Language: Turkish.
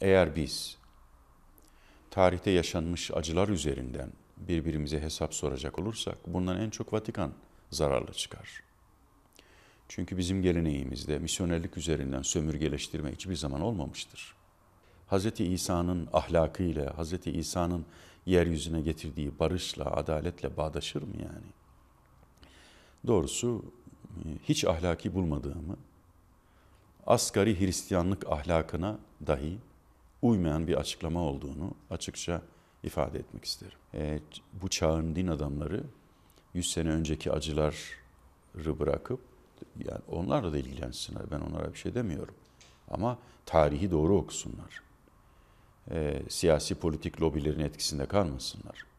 Eğer biz tarihte yaşanmış acılar üzerinden birbirimize hesap soracak olursak bundan en çok Vatikan zararlı çıkar. Çünkü bizim geleneğimizde misyonerlik üzerinden sömürgeleştirme hiçbir zaman olmamıştır. Hz. İsa'nın ahlakıyla, Hz. İsa'nın yeryüzüne getirdiği barışla, adaletle bağdaşır mı yani? Doğrusu hiç ahlaki bulmadığımı, asgari Hristiyanlık ahlakına dahi uymayan bir açıklama olduğunu açıkça ifade etmek isterim. Bu çağın din adamları 100 sene önceki acıları bırakıp, yani onlarla da ilgilensinler, ben onlara bir şey demiyorum. Ama tarihi doğru okusunlar. Siyasi politik lobilerin etkisinde kalmasınlar.